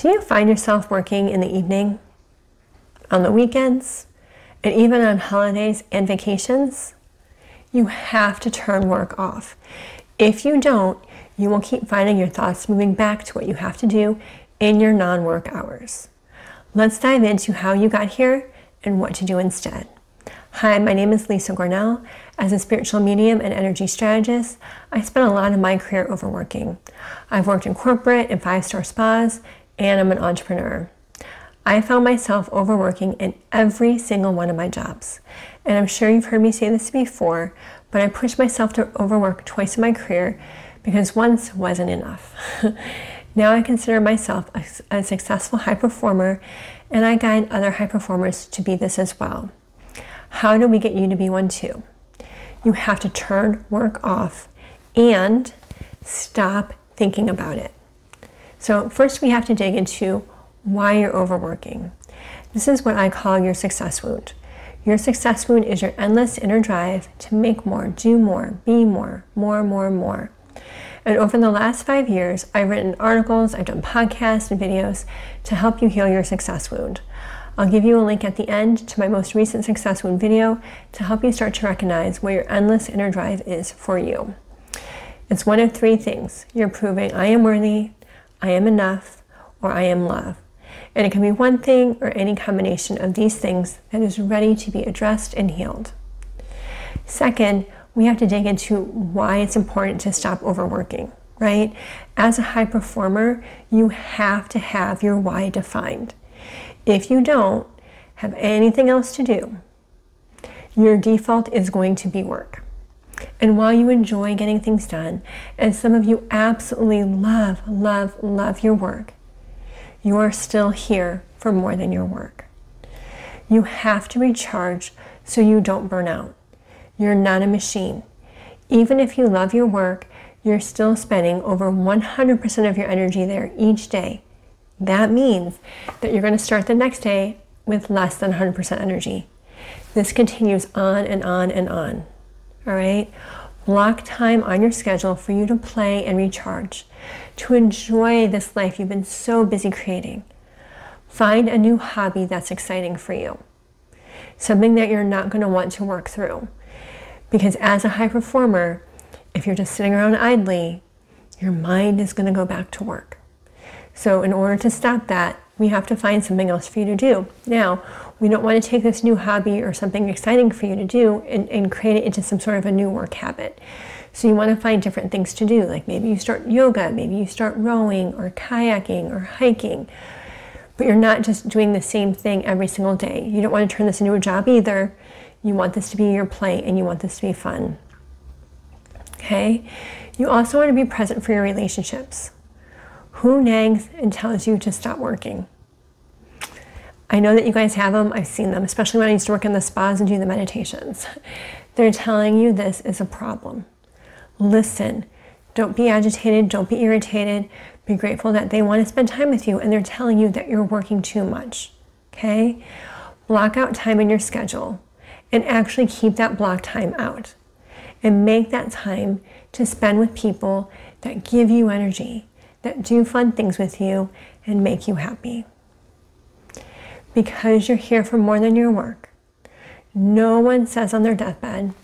Do you find yourself working in the evening, on the weekends, and even on holidays and vacations? You have to turn work off. If you don't, you will keep finding your thoughts moving back to what you have to do in your non-work hours. Let's dive into how you got here and what to do instead. Hi, my name is Lisa Gornell. As a spiritual medium and energy strategist, I spent a lot of my career overworking. I've worked in corporate and five-star spas, and I'm an entrepreneur. I found myself overworking in every single one of my jobs. And I'm sure you've heard me say this before, but I pushed myself to overwork twice in my career because once wasn't enough. Now I consider myself a successful high performer, and I guide other high performers to be this as well. How do we get you to be one too? You have to turn work off and stop thinking about it. So first we have to dig into why you're overworking. This is what I call your success wound. Your success wound is your endless inner drive to make more, do more, be more. And over the last 5 years, I've written articles, I've done podcasts and videos to help you heal your success wound. I'll give you a link at the end to my most recent success wound video to help you start to recognize where your endless inner drive is for you. It's one of three things. You're proving I am worthy, I am enough, or I am love. And it can be one thing or any combination of these things that is ready to be addressed and healed. Second, we have to dig into why it's important to stop overworking, right? As a high performer, you have to have your why defined. If you don't have anything else to do, your default is going to be work. And while you enjoy getting things done, and some of you absolutely love your work, you are still here for more than your work. You have to recharge so you don't burn out. You're not a machine. Even if you love your work, you're still spending over 100% of your energy there each day. That means that you're going to start the next day with less than 100% energy. This continues on and on and on. All right? Block time on your schedule for you to play and recharge, to enjoy this life you've been so busy creating. Find a new hobby that's exciting for you, something that you're not going to want to work through. Because as a high performer, if you're just sitting around idly, your mind is going to go back to work. So in order to stop that, we have to find something else for you to do. Now, we don't want to take this new hobby or something exciting for you to do and create it into some sort of a new work habit. So you want to find different things to do, like maybe you start yoga, maybe you start rowing or kayaking or hiking, but you're not just doing the same thing every single day. You don't want to turn this into a job either. You want this to be your play and you want this to be fun. Okay? You also want to be present for your relationships. Who nags and tells you to stop working? I know that you guys have them. I've seen them, especially when I used to work in the spas and do the meditations. They're telling you this is a problem. Listen, don't be agitated, don't be irritated. Be grateful that they want to spend time with you and they're telling you that you're working too much, okay? Block out time in your schedule and actually keep that block time out and make that time to spend with people that give you energy, that do fun things with you and make you happy. Because you're here for more than your work. No one says on their deathbed,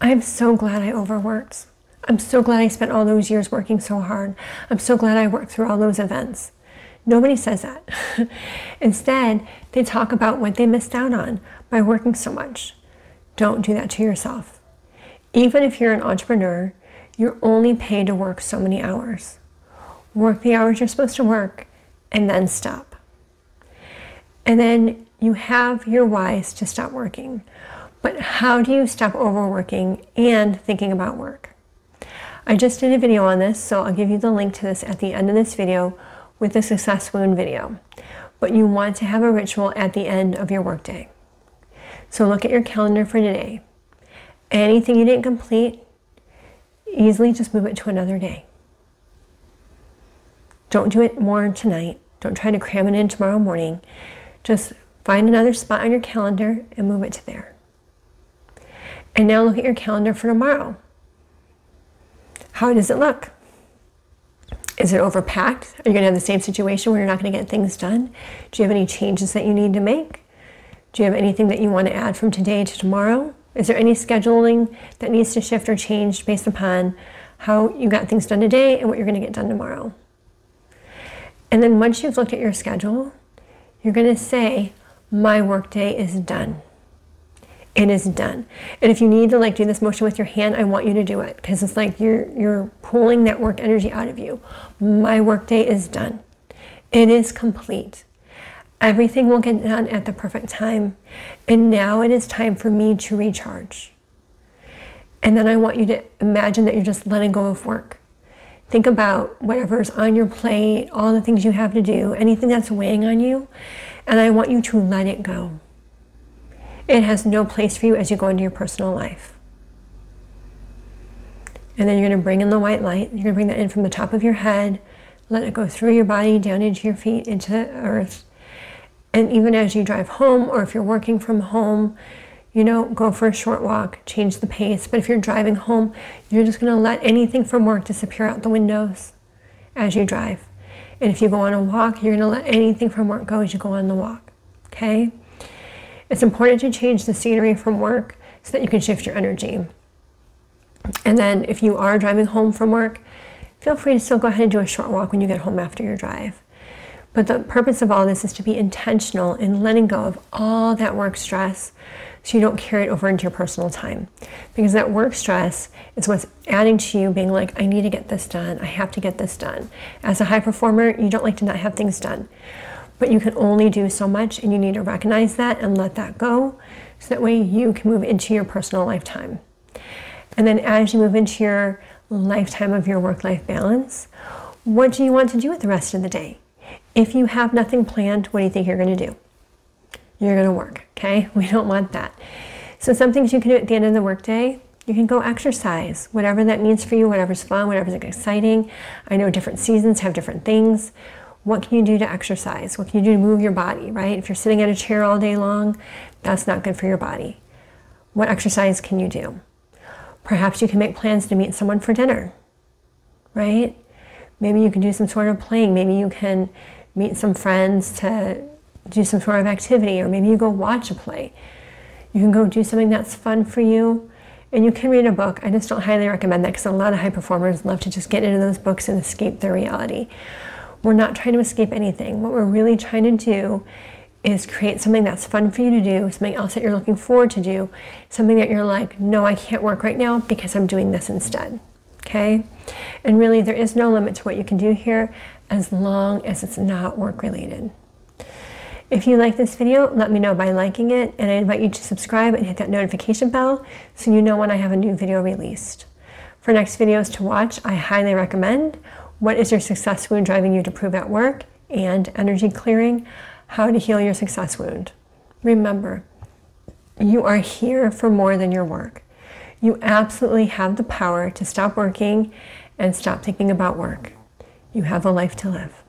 I'm so glad I overworked. I'm so glad I spent all those years working so hard. I'm so glad I worked through all those events. Nobody says that. Instead, they talk about what they missed out on by working so much. Don't do that to yourself. Even if you're an entrepreneur, you're only paid to work so many hours. Work the hours you're supposed to work and then stop. And then you have your whys to stop working. But how do you stop overworking and thinking about work? I just did a video on this, so I'll give you the link to this at the end of this video with the success wound video. But you want to have a ritual at the end of your workday. So look at your calendar for today. Anything you didn't complete, easily just move it to another day. Don't do it more tonight. Don't try to cram it in tomorrow morning. Just find another spot on your calendar and move it to there. And now look at your calendar for tomorrow. How does it look? Is it overpacked? Are you going to have the same situation where you're not going to get things done? Do you have any changes that you need to make? Do you have anything that you want to add from today to tomorrow? Is there any scheduling that needs to shift or change based upon how you got things done today and what you're going to get done tomorrow? And then once you've looked at your schedule, you're going to say, my workday is done. It is done. And if you need to do this motion with your hand, I want you to do it, because it's like you're pulling that work energy out of you. My workday is done. It is complete. Everything will get done at the perfect time. And now it is time for me to recharge. And then I want you to imagine that you're just letting go of work. Think about whatever's on your plate, all the things you have to do, anything that's weighing on you, and I want you to let it go. It has no place for you as you go into your personal life. And then you're going to bring in the white light. You're going to bring that in from the top of your head, let it go through your body, down into your feet, into the earth. And even as you drive home, or if you're working from home, you know, go for a short walk, change the pace. But if you're driving home, you're just going to let anything from work disappear out the windows as you drive. And if you go on a walk, you're going to let anything from work go as you go on the walk, okay? It's important to change the scenery from work so that you can shift your energy. And then if you are driving home from work, feel free to still go ahead and do a short walk when you get home after your drive. But the purpose of all this is to be intentional in letting go of all that work stress so you don't carry it over into your personal time. Because that work stress is what's adding to you being like, I need to get this done. I have to get this done. As a high performer, you don't like to not have things done. But you can only do so much, and you need to recognize that and let that go. So that way you can move into your personal lifetime. And then as you move into your lifetime of your work-life balance, what do you want to do with the rest of the day? If you have nothing planned, what do you think you're going to do? You're going to work, okay? We don't want that. So some things you can do at the end of the workday, you can go exercise, whatever that means for you, whatever's fun, whatever's exciting. I know different seasons have different things. What can you do to exercise? What can you do to move your body, right? If you're sitting in a chair all day long, that's not good for your body. What exercise can you do? Perhaps you can make plans to meet someone for dinner, right? Maybe you can do some sort of playing. Maybe you can meet some friends to do some sort of activity, or maybe you go watch a play. You can go do something that's fun for you, and you can read a book. I just don't highly recommend that because a lot of high performers love to just get into those books and escape their reality. We're not trying to escape anything. What we're really trying to do is create something that's fun for you to do, something else that you're looking forward to do, something that you're like, no, I can't work right now because I'm doing this instead, okay? And really, there is no limit to what you can do here as long as it's not work-related. If you like this video, let me know by liking it, and I invite you to subscribe and hit that notification bell so you know when I have a new video released. For next videos to watch, I highly recommend What is Your Success Wound Driving You to Prove at Work? And Energy Clearing, How to Heal Your Success Wound. Remember, you are here for more than your work. You absolutely have the power to stop working and stop thinking about work. You have a life to live.